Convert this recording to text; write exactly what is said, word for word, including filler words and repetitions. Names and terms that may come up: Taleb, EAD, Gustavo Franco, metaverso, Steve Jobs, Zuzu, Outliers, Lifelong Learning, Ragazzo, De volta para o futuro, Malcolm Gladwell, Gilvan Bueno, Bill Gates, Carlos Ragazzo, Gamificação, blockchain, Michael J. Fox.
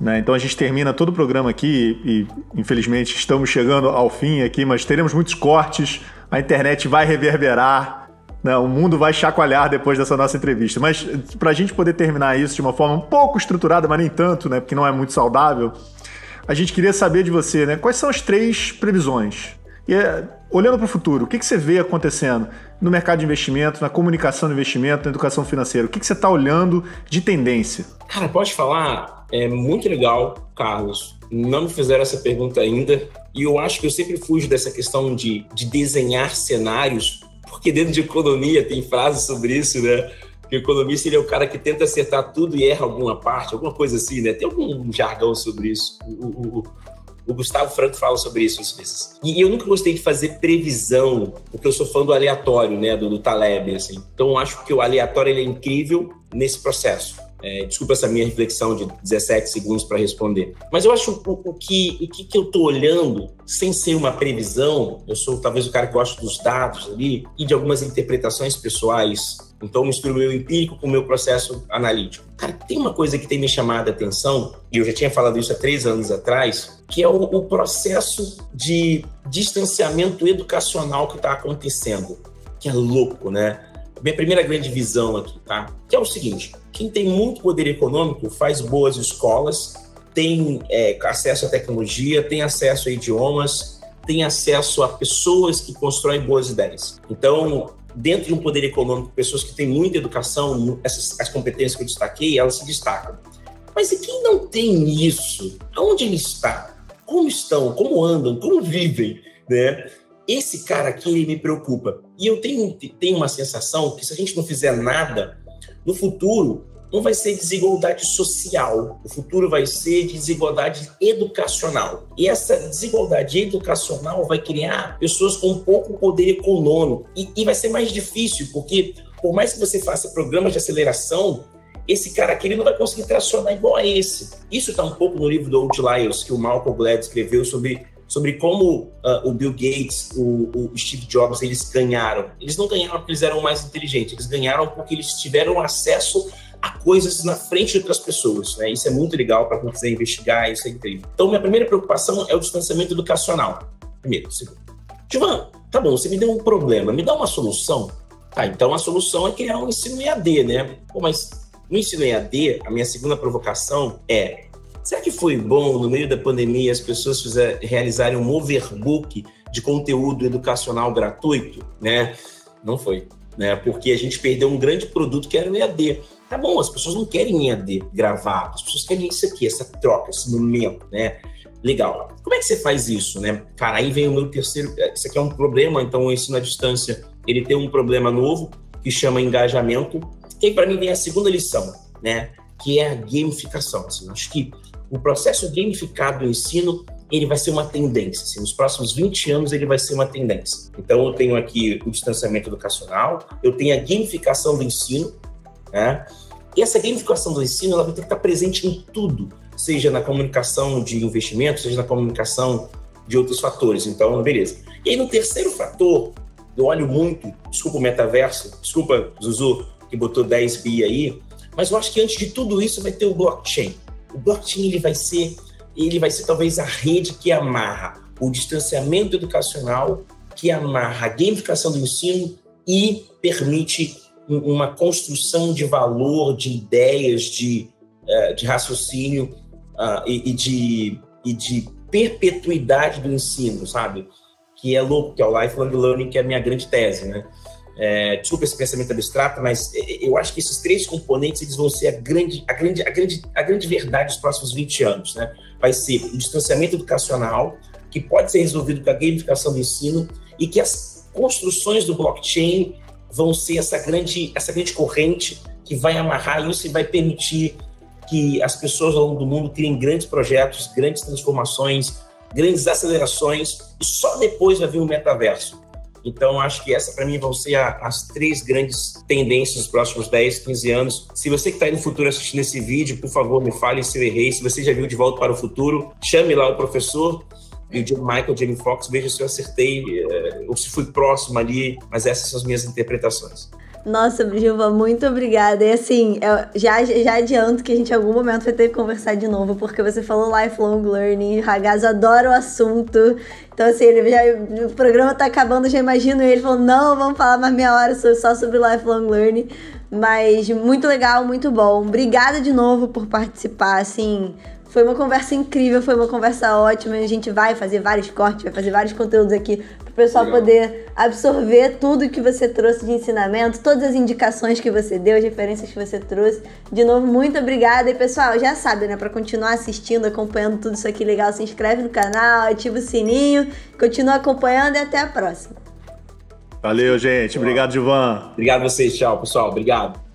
Né? Então a gente termina todo o programa aqui e, infelizmente, estamos chegando ao fim aqui, mas teremos muitos cortes, a internet vai reverberar, né? O mundo vai chacoalhar depois dessa nossa entrevista. Mas para a gente poder terminar isso de uma forma um pouco estruturada, mas nem tanto, né? Porque não é muito saudável, a gente queria saber de você, né? Quais são as três previsões? E, olhando para o futuro, o que, que você vê acontecendo no mercado de investimento, na comunicação de investimento, na educação financeira? O que, que você está olhando de tendência? Cara, pode falar? É muito legal, Carlos. Não me fizeram essa pergunta ainda. E eu acho que eu sempre fujo dessa questão de, de desenhar cenários, porque dentro de economia tem frases sobre isso, né? Que o economista ele é o cara que tenta acertar tudo e erra alguma parte, alguma coisa assim, né? Tem algum jargão sobre isso. O, o, O Gustavo Franco fala sobre isso às vezes. E eu nunca gostei de fazer previsão, porque eu sou fã do aleatório, né, do, do Taleb, assim. Então eu acho que o aleatório ele é incrível nesse processo. É, desculpa essa minha reflexão de dezessete segundos para responder. Mas eu acho o, o, que, o que, que eu estou olhando, sem ser uma previsão, eu sou talvez o cara que gosta dos dados ali e de algumas interpretações pessoais. Então eu misturo o meu empírico com o meu processo analítico. Cara, tem uma coisa que tem me chamado a atenção, e eu já tinha falado isso há três anos atrás, que é o, o processo de distanciamento educacional que está acontecendo, que é louco, né? Minha primeira grande visão aqui, tá? Que é o seguinte, quem tem muito poder econômico faz boas escolas, tem é, acesso à tecnologia, tem acesso a idiomas, tem acesso a pessoas que constroem boas ideias. Então, dentro de um poder econômico, pessoas que têm muita educação, essas, as competências que eu destaquei, elas se destacam. Mas e quem não tem isso? Aonde ele está? Como estão? Como andam? Como vivem? Né? Esse cara aqui, ele me preocupa. E eu tenho, tenho uma sensação que se a gente não fizer nada, no futuro não vai ser desigualdade social, o futuro vai ser desigualdade educacional. E essa desigualdade educacional vai criar pessoas com pouco poder econômico. E, e vai ser mais difícil, porque por mais que você faça programas de aceleração, esse cara aqui ele não vai conseguir tracionar igual a esse. Isso está um pouco no livro do Outliers, que o Malcolm Gladwell escreveu sobre... sobre como uh, o Bill Gates, o, o Steve Jobs, eles ganharam. Eles não ganharam porque eles eram mais inteligentes, eles ganharam porque eles tiveram acesso a coisas na frente de outras pessoas. Né? Isso é muito legal para quem quiser investigar, isso é incrível. Então, minha primeira preocupação é o distanciamento educacional. Primeiro, segundo. Gilvan, tá bom, você me deu um problema, me dá uma solução? Tá, então a solução é criar um ensino E A D, né? Pô, mas no ensino E A D, a minha segunda provocação é... Será que foi bom, no meio da pandemia, as pessoas fizer, realizarem um overbook de conteúdo educacional gratuito? Né? Não foi, né? Porque a gente perdeu um grande produto que era o E A D. Tá bom, as pessoas não querem E A D gravado, as pessoas querem isso aqui, essa troca, esse momento, né? Legal. Como é que você faz isso, né? Cara, aí vem o meu terceiro... Isso aqui é um problema, então o ensino à distância, ele tem um problema novo, que chama engajamento. E aí, para mim, vem a segunda lição, né? Que é a gamificação. Assim, acho que o processo gamificado do ensino, ele vai ser uma tendência. Assim, nos próximos vinte anos, ele vai ser uma tendência. Então, eu tenho aqui o distanciamento educacional, eu tenho a gamificação do ensino, né? E essa gamificação do ensino, ela vai ter que estar presente em tudo, seja na comunicação de investimento, seja na comunicação de outros fatores. Então, beleza. E aí, no terceiro fator, eu olho muito, desculpa o metaverso, desculpa, Zuzu, que botou dez bi aí, mas eu acho que antes de tudo isso vai ter o blockchain. O blockchain ele vai ser, ele vai ser talvez a rede que amarra o distanciamento educacional, que amarra a gamificação do ensino e permite uma construção de valor, de ideias, de, de raciocínio e de, e de perpetuidade do ensino, sabe? Que é louco, que é o Lifelong Learning, que é a minha grande tese, né? É, desculpa esse pensamento abstrato, mas eu acho que esses três componentes eles vão ser a grande, a grande, a grande, a grande verdade dos próximos vinte anos. Né? Vai ser o distanciamento educacional, que pode ser resolvido com a gamificação do ensino, e que as construções do blockchain vão ser essa grande, essa grande corrente que vai amarrar isso e vai permitir que as pessoas ao longo do mundo criem grandes projetos, grandes transformações, grandes acelerações, e só depois vai vir o metaverso. Então, acho que essa, para mim, vão ser a, as três grandes tendências dos próximos dez, quinze anos. Se você que está aí no futuro assistindo esse vídeo, por favor, me fale se eu errei. Se você já viu De Volta para o Futuro, chame lá o professor e o Michael J. Fox, veja se eu acertei ou se fui próximo ali. Mas essas são as minhas interpretações. Nossa, Gilvan, muito obrigada. E assim, já, já adianto que a gente em algum momento vai ter que conversar de novo, porque você falou lifelong learning, Ragazzo adora o assunto. Então assim, ele já, o programa tá acabando, já imagino ele falou, não, vamos falar mais meia hora só sobre lifelong learning. Mas muito legal, muito bom. Obrigada de novo por participar, assim... Foi uma conversa incrível, foi uma conversa ótima. A gente vai fazer vários cortes, vai fazer vários conteúdos aqui para o pessoal Legal. poder absorver tudo que você trouxe de ensinamento, todas as indicações que você deu, as referências que você trouxe. De novo, muito obrigada. E pessoal, já sabe, né? Para continuar assistindo, acompanhando tudo isso aqui legal, se inscreve no canal, ativa o sininho, continua acompanhando e até a próxima. Valeu, gente. Obrigado, Gilvan. Obrigado a vocês. Tchau, pessoal. Obrigado.